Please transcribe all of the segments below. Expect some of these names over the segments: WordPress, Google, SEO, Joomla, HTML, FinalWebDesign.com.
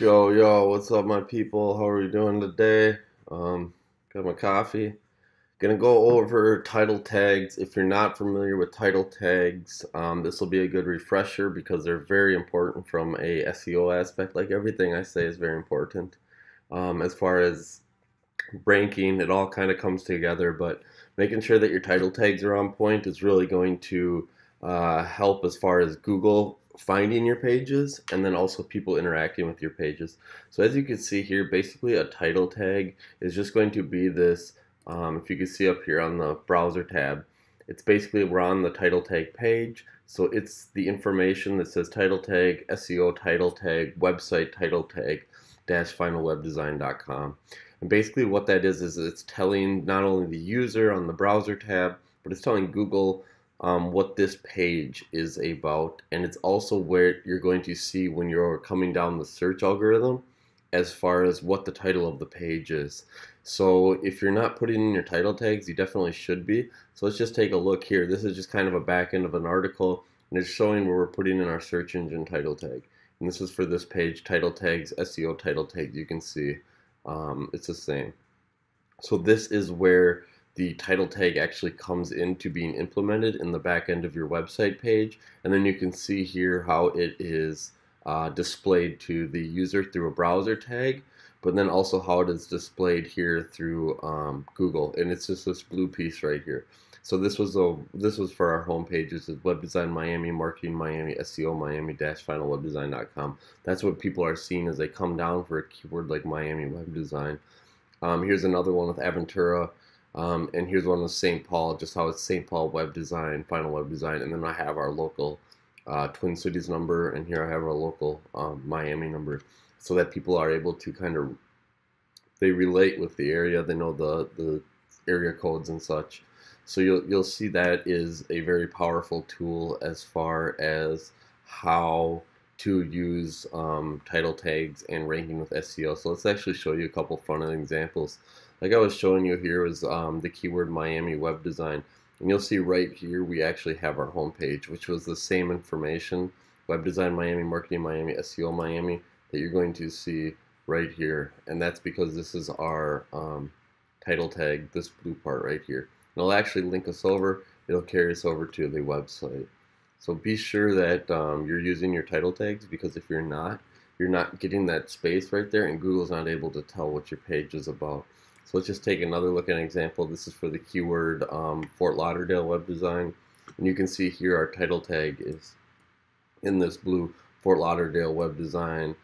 Yo, what's up my people? How are you doing today? Got my coffee. Gonna go over title tags. If you're not familiar with title tags, this will be a good refresher because they're very important from a SEO aspect. Like everything I say is very important. As far as ranking, it all kind of comes together, but making sure that your title tags are on point is really going to help as far as Google finding your pages and then also people interacting with your pages. So as you can see here, basically a title tag is just going to be this, if you can see up here on the browser tab, it's basically we're on the title tag page, so it's the information that says title tag, SEO title tag, website title tag, -FinalWebDesign.com. And basically what that is it's telling not only the user on the browser tab, but it's telling Google what this page is about, and it's also where you're going to see when you're coming down the search algorithm as far as what the title of the page is. So if you're not putting in your title tags, you definitely should be. So let's just take a look here. This is just kind of a back end of an article, and it's showing where we're putting in our search engine title tag. And this is for this page, title tags, SEO title tags. You can see it's the same. So this is where the title tag actually comes into being implemented in the back end of your website page, and then you can see here how it is displayed to the user through a browser tag, but then also how it is displayed here through Google, and it's just this blue piece right here. So this was for our home pages, is Web Design Miami, Marketing Miami, SEO Miami, -FinalWebDesign.com. That's what people are seeing as they come down for a keyword like Miami Web Design. Here's another one with Aventura. And here's one with St. Paul, just how it's St. Paul Web Design, Final Web Design, and then I have our local Twin Cities number, and here I have our local Miami number, so that people are able to kind of, they relate with the area, they know the area codes and such. So you'll see that is a very powerful tool as far as how to use title tags and ranking with SEO. So let's actually show you a couple fun examples. Like I was showing you here was the keyword Miami Web Design, and you'll see right here we actually have our homepage, which was the same information, Web Design Miami, Marketing Miami, SEO Miami, that you're going to see right here, and that's because this is our title tag, this blue part right here. And it'll actually link us over, it'll carry us over to the website. So be sure that you're using your title tags, because if you're not getting that space right there, and Google's not able to tell what your page is about. So let's just take another look at an example. This is for the keyword Fort Lauderdale Web Design. And you can see here our title tag is in this blue, Fort Lauderdale Web Design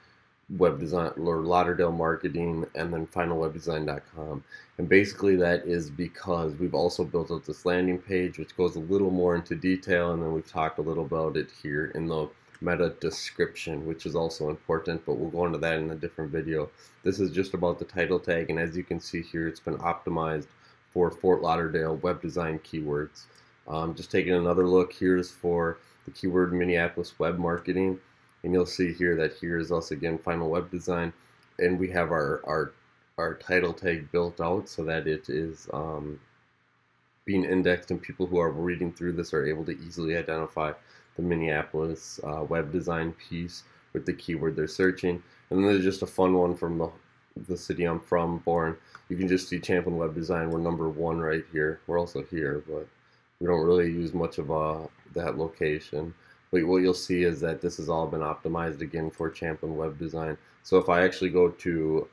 or Lauderdale Marketing, and then FinalWebDesign.com. And basically that is because we've also built up this landing page, which goes a little more into detail, and then we've talked a little about it here in the meta description, which is also important, but we'll go into that in a different video. This is just about the title tag, and as you can see here, it's been optimized for Fort Lauderdale web design keywords. Just taking another look, here's for the keyword Minneapolis web marketing, and you'll see here that here is us again, Final Web Design, and we have our title tag built out so that it is being indexed, and people who are reading through this are able to easily identify the Minneapolis web design piece with the keyword they're searching. And then there's just a fun one from the city I'm from, Bourne. You can just see Champlin Web Design. We're #1 right here. We're also here, but we don't really use much of that location. But what you'll see is that this has all been optimized again for Champlin Web Design. So if I actually go to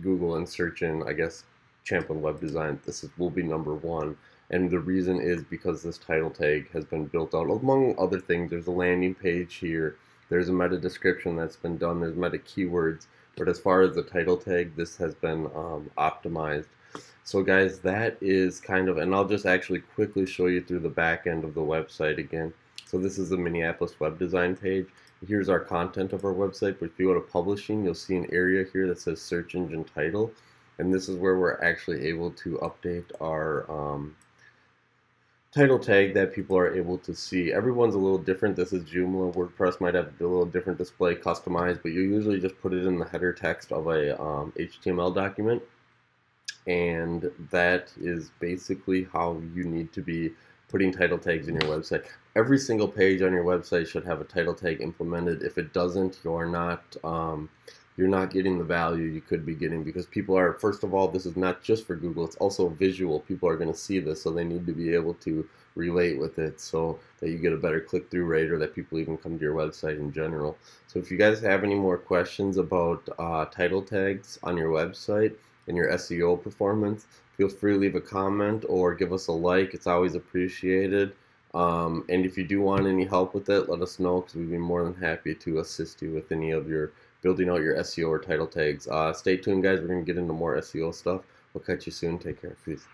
Google and search in, I guess, Champlin Web Design, this will be #1. And the reason is because this title tag has been built out. Among other things, there's a landing page here, there's a meta description that's been done, there's meta keywords, but as far as the title tag, this has been optimized. So guys, that is kind of, and I'll just actually quickly show you through the back end of the website again. So this is the Minneapolis web design page. Here's our content of our website, but if you go to publishing, you'll see an area here that says search engine title, and this is where we're actually able to update our title tag that people are able to see. Everyone's a little different. This is Joomla. WordPress might have a little different display customized, but you usually just put it in the header text of a HTML document, and that is basically how you need to be putting title tags in your website. Every single page on your website should have a title tag implemented. If it doesn't, you're not you're not getting the value you could be getting, because people are, first of all, this is not just for Google, it's also visual. People are going to see this, so they need to be able to relate with it so that you get a better click-through rate, or that people even come to your website in general. So if you guys have any more questions about title tags on your website and your SEO performance, feel free to leave a comment or give us a like. It's always appreciated. And if you do want any help with it, let us know, because we'd be more than happy to assist you with any of your building out your SEO or title tags. Stay tuned, guys. We're going to get into more SEO stuff. We'll catch you soon. Take care. Peace.